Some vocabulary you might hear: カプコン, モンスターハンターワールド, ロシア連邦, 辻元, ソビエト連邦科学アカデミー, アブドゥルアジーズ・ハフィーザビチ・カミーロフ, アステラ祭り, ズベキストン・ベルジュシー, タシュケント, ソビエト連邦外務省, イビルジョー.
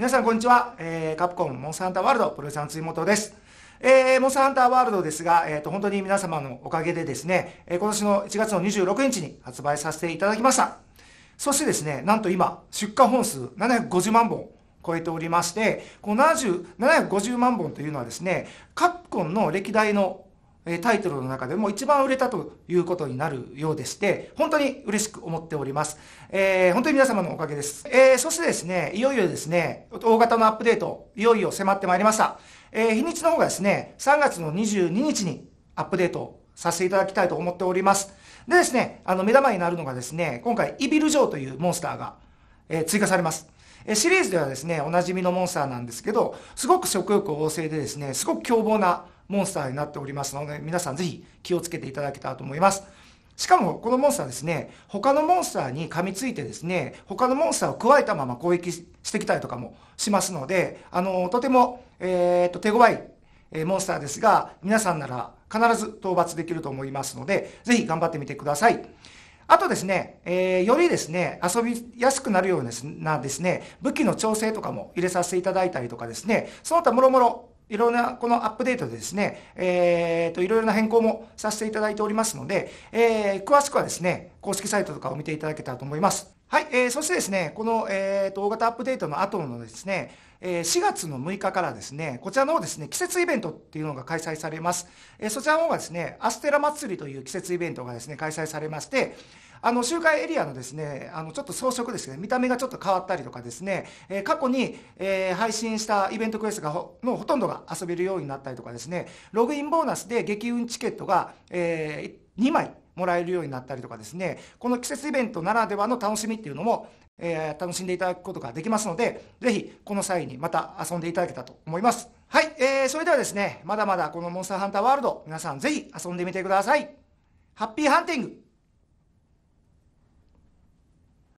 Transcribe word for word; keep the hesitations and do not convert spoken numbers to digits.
皆さんこんにちは、えー、カプコンモンスターハンターワールドプロデューサーの辻元です。えー、モンスターハンターワールドですが、えー、と本当に皆様のおかげでですね、えー、今年のいちがつのにじゅうろくにちに発売させていただきました。そしてですね、なんと今出荷本数ななひゃくごじゅうまんぼんを超えておりまして、このななひゃくごじゅうまんぼんというのはですね、カプコンの歴代のタイトルの中でも一番売れたということになるようでして、本当に嬉しく思っております。えー、本当に皆様のおかげです。えー、そしてですね、いよいよですね、大型のアップデートいよいよ迫ってまいりました。えー、日にちの方がですね、さんがつのにじゅうににちにアップデートさせていただきたいと思っております。でですね、あの目玉になるのがですね、今回イビルジョーというモンスターが、えー、追加されます。えー、シリーズではですね、おなじみのモンスターなんですけど、すごく食欲旺盛でですね、すごく凶暴なモンスターになっておりますので、皆さんぜひ気をつけていただけたらと思います。しかもこのモンスターですね、他のモンスターに噛みついてですね、他のモンスターを加えたまま攻撃してきたりとかもしますので、あのとても、えー、と手強いモンスターですが、皆さんなら必ず討伐できると思いますので、ぜひ頑張ってみてください。あとですね、えー、よりですね、遊びやすくなるようなですね、武器の調整とかも入れさせていただいたりとかですね、その他もろもろいろんなこのアップデートでですね、えー、といろいろな変更もさせていただいておりますので、えー、詳しくはですね、公式サイトとかを見ていただけたらと思います。はい、えー、そしてですね、この、えー、と大型アップデートの後のですね、えー、しがつのむいかからですね、こちらの方ですね、季節イベントっていうのが開催されます。えー、そちらの方がですね、アステラ祭りという季節イベントがですね、開催されまして、あの周回エリアのですね、あのちょっと装飾ですね、見た目がちょっと変わったりとかですね、えー、過去に、えー、配信したイベントクエストがほのほとんどが遊べるようになったりとかですね、ログインボーナスで激運チケットが、えー、にまいもらえるようになったりとかですね、この季節イベントならではの楽しみっていうのも、えー、楽しんでいただくことができますので、ぜひこの際にまた遊んでいただけたらと思います。はい、えー、それではですね、まだまだこのモンスターハンターワールド、皆さんぜひ遊んでみてください。ハッピーハンティング。